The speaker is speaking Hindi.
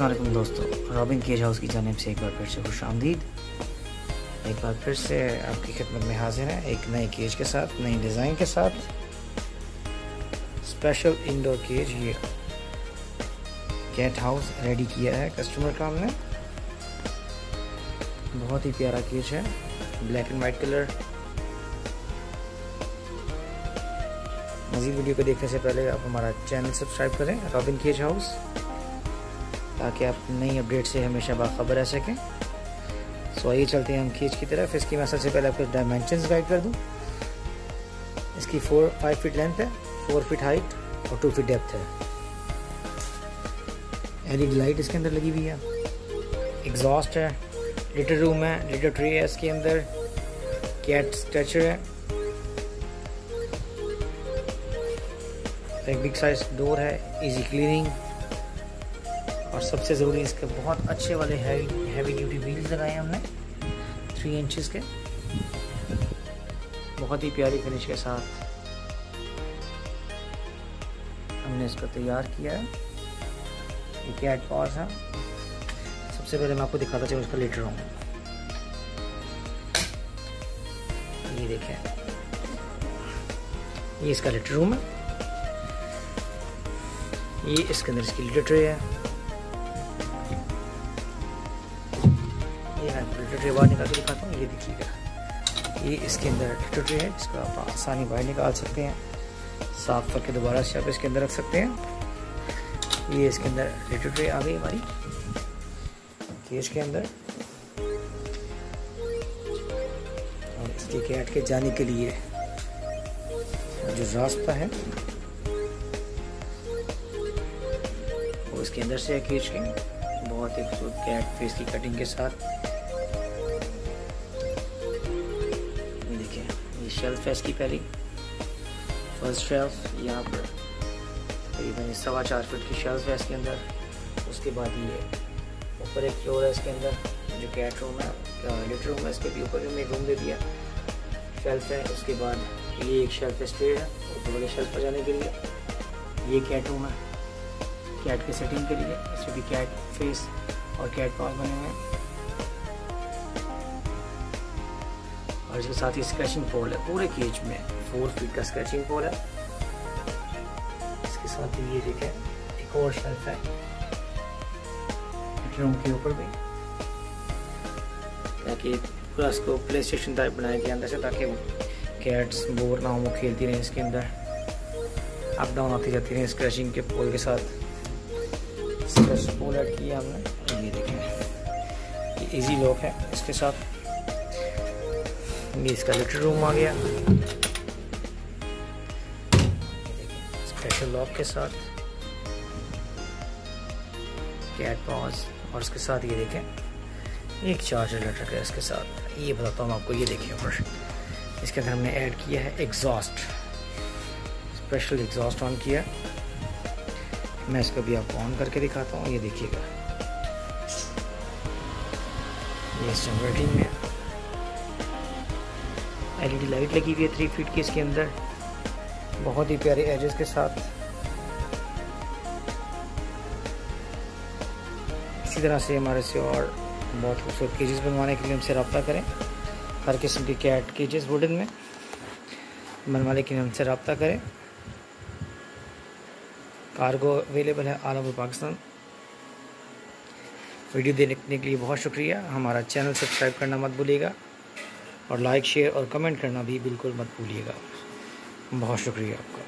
अस्सलामुअलैकुम दोस्तों, रॉबिन केज हाउस की जानिब से एक बार फिर से खुश आमदीद। एक बार फिर से आपकी खिदमत में हाजिर है एक नए केज के साथ, नई डिज़ाइन के साथ। स्पेशल इंडोर केज ये कैट हाउस रेडी किया है कस्टमर का हमने। बहुत ही प्यारा केज है, ब्लैक एंड वाइट कलर। मज़ीद वीडियो को देखने से पहले आप हमारा चैनल सब्सक्राइब करें रॉबिन केज हाउस, ताकि आप नई अपडेट से हमेशा बाखबर रह सकें। सो आइए चलते हैं हम केज की तरफ। इसकी मैं सबसे पहले आपको डायमेंशंस गाइड कर दूं। इसकी 5 फीट लेंथ है, 4 फीट हाइट और 2 फीट डेप्थ है। एलईडी लाइट इसके अंदर लगी हुई है। एग्जॉस्ट है, लिटर रूम है, लिटर ट्रे है इसके अंदर, कैट स्ट्रेचर है, एक बिग साइज डोर है, इजी क्लीनिंग, और सबसे ज़रूरी इसके बहुत अच्छे वाले हैवी ड्यूटी व्हील्स लगाए हैं हमने 3 इंचज़ के, बहुत ही प्यारी फिनिश के साथ हमने इसको तैयार किया है। ये कैट कॉर्स है। सबसे पहले मैं आपको दिखाता चलूँ इसका लेटर रूम। ये देखें, ये इसका लेटर रूम है। ये इसके अंदर इसकी लिटर ट्रे है। ये मैं लिटर ट्रे बाहर निकाल के दिखाता हूँ। ये देखिएगा, ये इसके अंदर लिटर ट्रे है, इसको आप आसानी बाहर निकाल सकते हैं, साफ करके दोबारा से आप इसके अंदर रख सकते हैं। ये इसके अंदर लिटर ट्रे आ गई हमारी केज के अंदर। और इसके कैट के जाने के लिए जो रास्ता है इसके अंदर से है केज के। बहुत ही खूबसूरत कैट फेस की कटिंग के साथ। ये देखिए, ये शेल्फ है इसकी पहली, फर्स्ट शेल्फ। यहाँ पर करीबन 4.25 फीट की शेल्फ है इसके अंदर। उसके बाद ये ऊपर एक फ्लोर है इसके अंदर, जो कैट रूम है, लिटर रूम है, इसके भी ऊपर में रूम दे दिया, शेल्फ है। उसके बाद ये एक शेल्फ स्ट्रेट है ऊपर वाले शेल्फ पर जाने के लिए। ये कैट रूम है, कैट के सेटिंग के लिए। इसमें भी कैट फेस और कैट पॉज बने हुए हैं। और इसके साथ ही स्क्रैचिंग पोल है पूरे केज में, 4 फीट का स्क्रैचिंग पोल है। इसके साथ ही ये देखें, एक और शेल्फ है रूम के ऊपर भी, ताकि पूरा इसको प्ले स्टेशन टाइप बनाया गया अंदर से, ताकि कैट्स बोर ना हो, वो खेलती रहें इसके अंदर, अप डाउन आती जाती रहें स्क्रैचिंग के पोल के साथ। पोल ऐड किया हमने। ये देखें, ये इजी लॉक है इसके साथ। ये इसका लिटर रूम आ गया, स्पेशल लॉक के साथ, कैट पॉज। और इसके साथ ये देखें, एक चार्जर लटक है इसके साथ। ये बताता हूँ आपको, ये देखिए ऊपर इसके अंदर हमने ऐड किया है एग्जॉस्ट, स्पेशल एग्जॉस्ट ऑन किया। मैं इसको भी आपको ऑन करके दिखाता हूँ। ये देखिएगा, ये जनरेटिंग में एलईडी लाइट लगी हुई है 3 फीट की इसके अंदर, बहुत ही प्यारे एजेस के साथ। इसी तरह से हमारे से और बहुत खूबसूरत केजेस बनवाने के लिए हमसे रब्ता करें। हर किस्म के कैट केजेस वुडन में बनवाने के लिए हमसे रब्ता करें। कार्गो अवेलेबल है ऑल ओवर पाकिस्तान। वीडियो देखने के लिए बहुत शुक्रिया। हमारा चैनल सब्सक्राइब करना मत भूलिएगा, और लाइक, शेयर और कमेंट करना भी बिल्कुल मत भूलिएगा। बहुत शुक्रिया आपका।